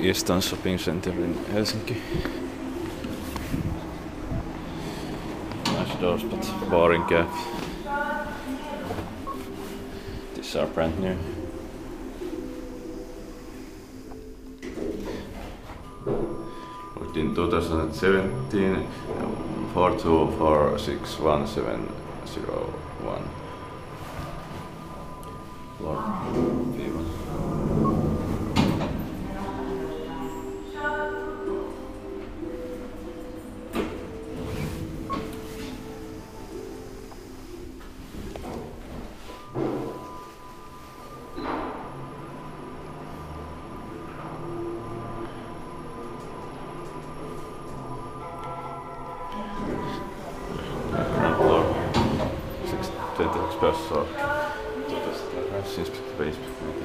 Easton Shopping Center in Helsinki. Nice doors, but boring gap. These are brand new. But in 2017, 42461701. So since basement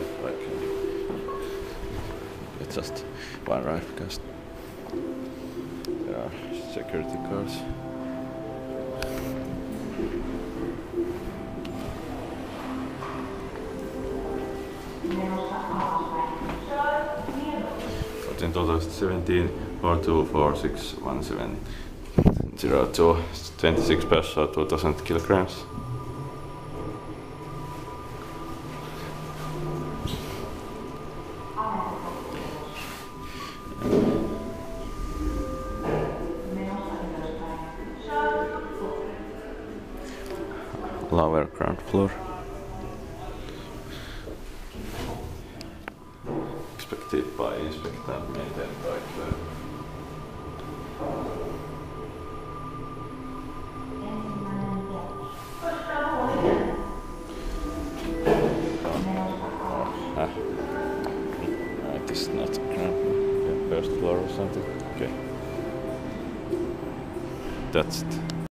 it's just one ride because there are security cars. But in 2017, 42461702, 26 pesos, 2000 kilograms. Lower ground floor. Expected by inspector and maintained by clerk. It is not ground floor, first floor or something. Okay. That's it.